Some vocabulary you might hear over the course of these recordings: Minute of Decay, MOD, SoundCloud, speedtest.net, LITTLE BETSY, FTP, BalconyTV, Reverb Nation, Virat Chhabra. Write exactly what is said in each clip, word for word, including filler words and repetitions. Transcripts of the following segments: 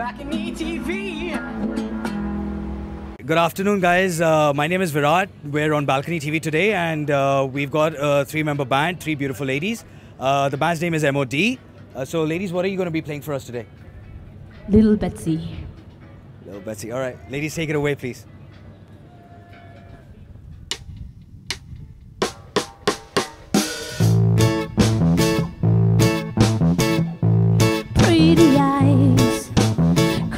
BalconyTV. Good afternoon, guys. Uh, my name is Virat. We're on BalconyTV today, and uh, we've got a three-member band, three beautiful ladies. Uh, the band's name is M O D. Uh, so, ladies, what are you going to be playing for us today? Little Betsy. Little Betsy. All right, ladies, take it away, please. Pretty eyes,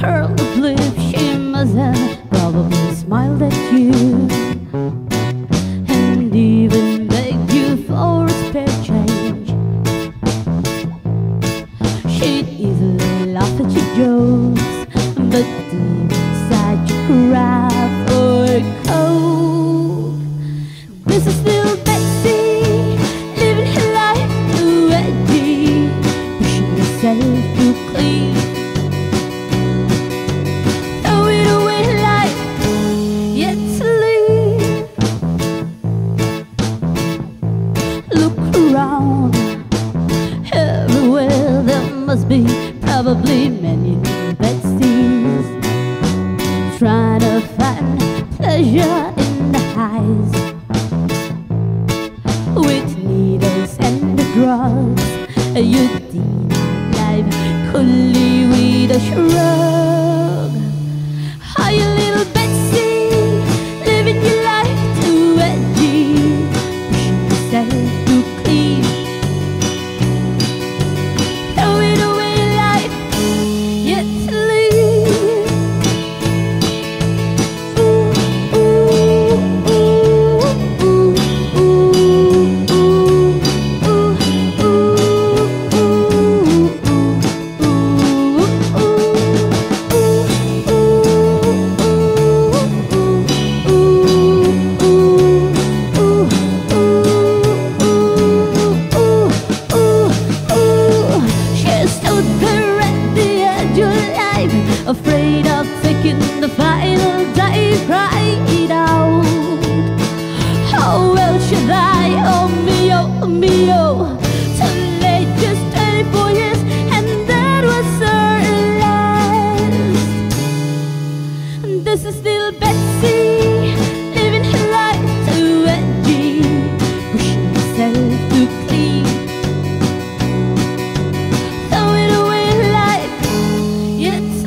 curled up lips, she must have probably smiled at you and even begged you for a spare change. She'd easily laugh at your jokes, but deep inside you cry for a coke. This is little Betsy, living her life to a G, pushing herself to clean. Throw it away like yet to leave. Look around everywhere, there must be probably many Betsy's trying to find pleasure in the highs, with needles and the drugs. You deny life only with a shrug. Hi, little Betsy, living your life to a G, pushing yourself to clean. Throw it away like yet to leave. Ooh, ooh, ooh, ooh, ooh, ooh, ooh, ooh, ooh, ooh. Afraid of taking the final day, cry it out. How else should I? Oh me, oh me, oh. Too late, just twenty-four years, and that was her last. This is little Betsy, living her life to a G, pushing herself to clean. Throw it away like it's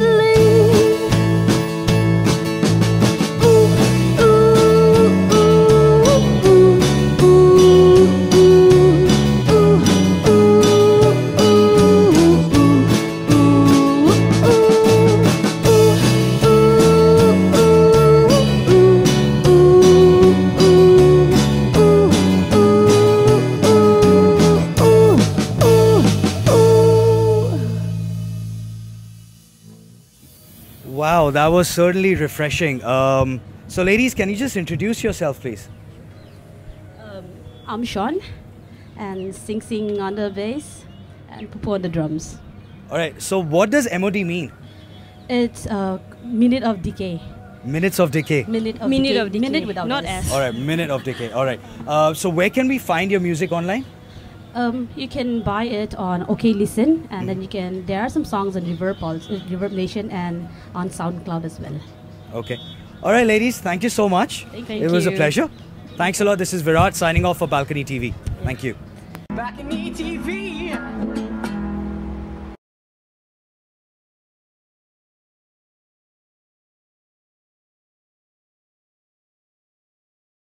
Wow, that was certainly refreshing. Um, so ladies, can you just introduce yourself, please? Um, I'm Sean, and Sing Sing on the bass, and Pupu on the drums. Alright, so what does M O D mean? It's uh, Minute of Decay. Minutes of Decay. Minute of Minute Decay. Of Decay. Minute without Not S. S. Alright, Minute of Decay. Alright, uh, so where can we find your music online? Um, you can buy it on OK Listen, and then you can. There are some songs on Reverb, Reverb Nation, and on SoundCloud as well. Okay, all right, ladies. Thank you so much. Thank you. It was a pleasure. Thanks a lot. This is Virat signing off for BalconyTV. Thank you. BalconyTV.